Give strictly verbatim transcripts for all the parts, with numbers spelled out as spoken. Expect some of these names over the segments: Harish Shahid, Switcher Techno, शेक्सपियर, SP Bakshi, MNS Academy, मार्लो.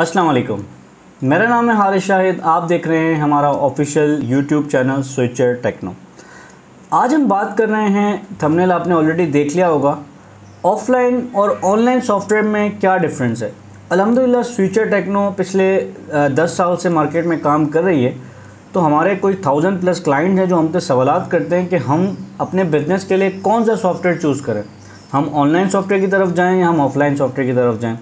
अस्सलाम वालेकुम, मेरा नाम है हारिश शाहिद। आप देख रहे हैं हमारा official YouTube channel Switcher Techno. आज हम बात कर रहे हैं, थंबनेल आपने ऑलरेडी देख लिया होगा, ऑफ़लाइन और ऑनलाइन सॉफ्टवेयर में क्या डिफरेंस है। अल्हम्दुलिल्लाह स्विचर टेक्नो पिछले दस साल से मार्केट में काम कर रही है, तो हमारे कोई थाउजेंड प्लस क्लाइंट हैं जो हमसे सवाल करते हैं कि हम अपने बिज़नेस के लिए कौन सा सॉफ्टवेयर चूज़ करें, हम ऑनलाइन सॉफ्टवेयर की तरफ जाएँ या हम ऑफ़लाइन सॉफ्टवेयर की तरफ जाएँ।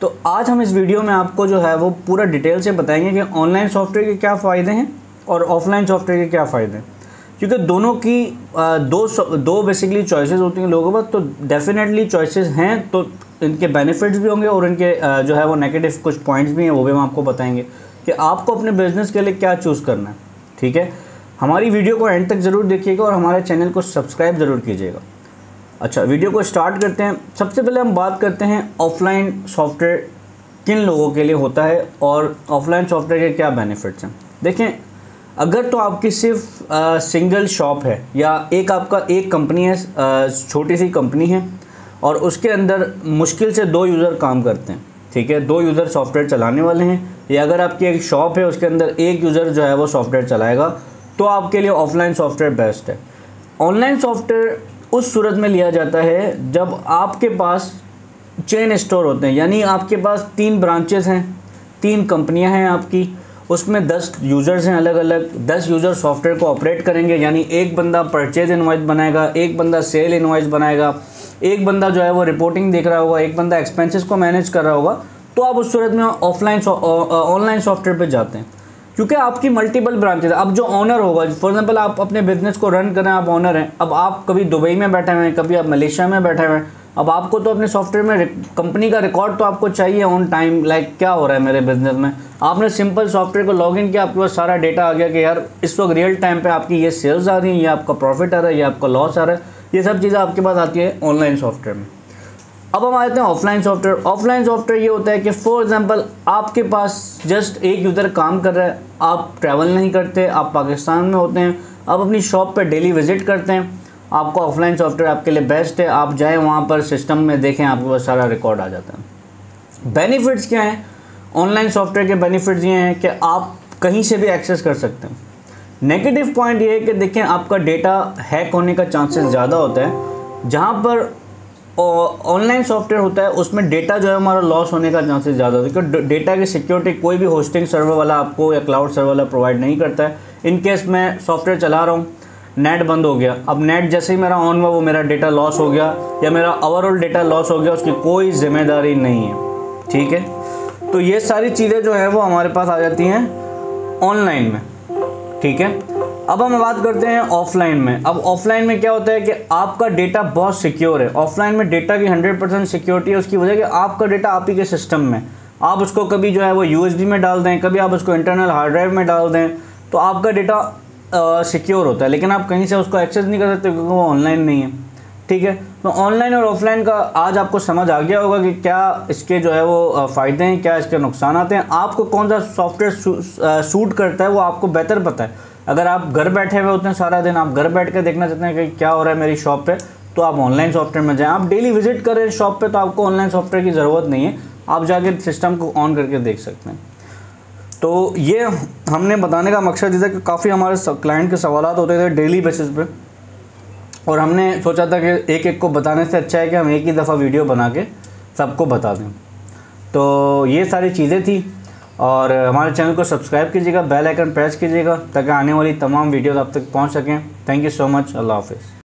तो आज हम इस वीडियो में आपको जो है वो पूरा डिटेल से बताएंगे कि ऑनलाइन सॉफ्टवेयर के क्या फ़ायदे हैं और ऑफ़लाइन सॉफ्टवेयर के क्या फ़ायदे हैं, क्योंकि दोनों की दो दो बेसिकली चॉइसेस होती हैं लोगों पर। तो डेफिनेटली चॉइसेस हैं, तो इनके बेनिफिट्स भी होंगे और इनके जो है वो नेगेटिव कुछ पॉइंट्स भी हैं, वो भी हम आपको बताएंगे कि आपको अपने बिज़नेस के लिए क्या चूज़ करना है। ठीक है, हमारी वीडियो को एंड तक ज़रूर देखिएगा और हमारे चैनल को सब्सक्राइब ज़रूर कीजिएगा। अच्छा, वीडियो को स्टार्ट करते हैं। सबसे पहले हम बात करते हैं ऑफ़लाइन सॉफ्टवेयर किन लोगों के लिए होता है और ऑफ़लाइन सॉफ्टवेयर के क्या बेनिफिट्स हैं। देखें, अगर तो आपकी सिर्फ आ, सिंगल शॉप है या एक आपका एक कंपनी है, आ, छोटी सी कंपनी है और उसके अंदर मुश्किल से दो यूज़र काम करते हैं, ठीक है, दो यूज़र सॉफ्टवेयर चलाने वाले हैं, या अगर आपकी एक शॉप है उसके अंदर एक यूज़र जो है वो सॉफ्टवेयर चलाएगा, तो आपके लिए ऑफ़लाइन सॉफ्टवेयर बेस्ट है। ऑनलाइन सॉफ्टवेयर उस सूरत में लिया जाता है जब आपके पास चेन स्टोर होते हैं, यानी आपके पास तीन ब्रांचेस हैं, तीन कंपनियां हैं आपकी, उसमें दस यूज़र्स हैं, अलग अलग दस यूज़र सॉफ्टवेयर को ऑपरेट करेंगे। यानी एक बंदा परचेज इनवॉइस बनाएगा, एक बंदा सेल इनवॉइस बनाएगा, एक बंदा जो है वो रिपोर्टिंग देख रहा होगा, एक बंदा एक्सपेंसेस को मैनेज कर रहा होगा। तो आप उस सूरत में ऑफलाइन ऑनलाइन सॉफ्टवेयर पर जाते हैं, क्योंकि आपकी मल्टीपल ब्रांचेज। अब जो ऑनर होगा, फॉर एग्जांपल आप अपने बिज़नेस को रन करें, आप ऑनर हैं, अब आप कभी दुबई में बैठे हुए हैं, कभी आप मलेशिया में बैठे हुए हैं, अब आपको तो अपने सॉफ्टवेयर में कंपनी का रिकॉर्ड तो आपको चाहिए ऑन टाइम, लाइक क्या हो रहा है मेरे बिज़नेस में। आपने सिंपल सॉफ्टवेयर को लॉगिन किया, आपके पास सारा डेटा आ गया कि यार इस वक्त रियल टाइम पे आपकी ये सेल्स आ रही हैं, या आपका प्रॉफिट आ रहा है, या आपका लॉस आ रहा है, ये सब चीज़ें आपके पास आती है ऑनलाइन सॉफ्टवेयर में। अब हम आते हैं ऑफ़लाइन सॉफ्टवेयर। ऑफ़लाइन सॉफ्टवेयर ये होता है कि फॉर एग्जांपल आपके पास जस्ट एक यूज़र काम कर रहा है, आप ट्रैवल नहीं करते, आप पाकिस्तान में होते हैं, आप अपनी शॉप पर डेली विज़िट करते हैं, आपको ऑफ़लाइन सॉफ्टवेयर आपके लिए बेस्ट है। आप जाएँ वहाँ पर सिस्टम में देखें, आपके पास सारा रिकॉर्ड आ जाता है। बेनिफिट्स क्या हैं ऑनलाइन सॉफ्टवेयर के? बेनिफिट्स ये हैं कि आप कहीं से भी एक्सेस कर सकते हैं। नेगेटिव पॉइंट ये है कि देखें, आपका डेटा हैक होने का चांसेस ज़्यादा होता है। जहाँ पर ऑनलाइन सॉफ्टवेयर होता है उसमें डेटा जो है हमारा लॉस होने का चांसेस ज़्यादा होता है, क्योंकि डेटा की सिक्योरिटी कोई भी होस्टिंग सर्वर वाला आपको या क्लाउड सर्वर वाला प्रोवाइड नहीं करता है। इनकेस मैं सॉफ्टवेयर चला रहा हूँ, नेट बंद हो गया, अब नेट जैसे ही मेरा ऑन हुआ वो मेरा डेटा लॉस हो गया या मेरा ओवरऑल डेटा लॉस हो गया, उसकी कोई जिम्मेदारी नहीं है। ठीक है, तो ये सारी चीज़ें जो है वो हमारे पास आ जाती हैं ऑनलाइन में। ठीक है, अब हम बात करते हैं ऑफ़लाइन में। अब ऑफ़लाइन में क्या होता है कि आपका डेटा बहुत सिक्योर है। ऑफ़लाइन में डेटा की हंड्रेड परसेंट सिक्योरिटी है, उसकी वजह कि आपका डेटा आप ही के सिस्टम में, आप उसको कभी जो है वो यू एस बी में डाल दें, कभी आप उसको इंटरनल हार्ड ड्राइव में डाल दें, तो आपका डेटा सिक्योर uh, होता है, लेकिन आप कहीं से उसको एक्सेस नहीं कर सकते क्योंकि वो ऑनलाइन नहीं है। ठीक है, तो ऑनलाइन और ऑफ़लाइन का आज आपको समझ आ गया होगा कि क्या इसके जो है वो फ़ायदे हैं, क्या इसके नुकसान आते हैं, आपको कौन सा सॉफ्टवेयर सू, सूट करता है वो आपको बेहतर पता है। अगर आप घर बैठे हुए होते हैं सारा दिन, आप घर बैठ कर देखना चाहते हैं कि क्या हो रहा है मेरी शॉप पर, तो आप ऑनलाइन सॉफ्टवेयर में जाएँ। आप डेली विजिट करें शॉप पर, तो आपको ऑनलाइन सॉफ्टवेयर की ज़रूरत नहीं है, आप जाके सिस्टम को ऑन करके देख सकते हैं। तो ये हमने बताने का मकसद ये था कि काफ़ी हमारे क्लाइंट के सवाल होते थे डेली बेसिस पे, और हमने सोचा था कि एक एक को बताने से अच्छा है कि हम एक ही दफ़ा वीडियो बना के सबको बता दें। तो ये सारी चीज़ें थी, और हमारे चैनल को सब्सक्राइब कीजिएगा, बेल आइकन प्रेस कीजिएगा ताकि आने वाली तमाम वीडियोज़ आप तक पहुँच सकें। थैंक यू सो मच, अल्लाह हाफिज़।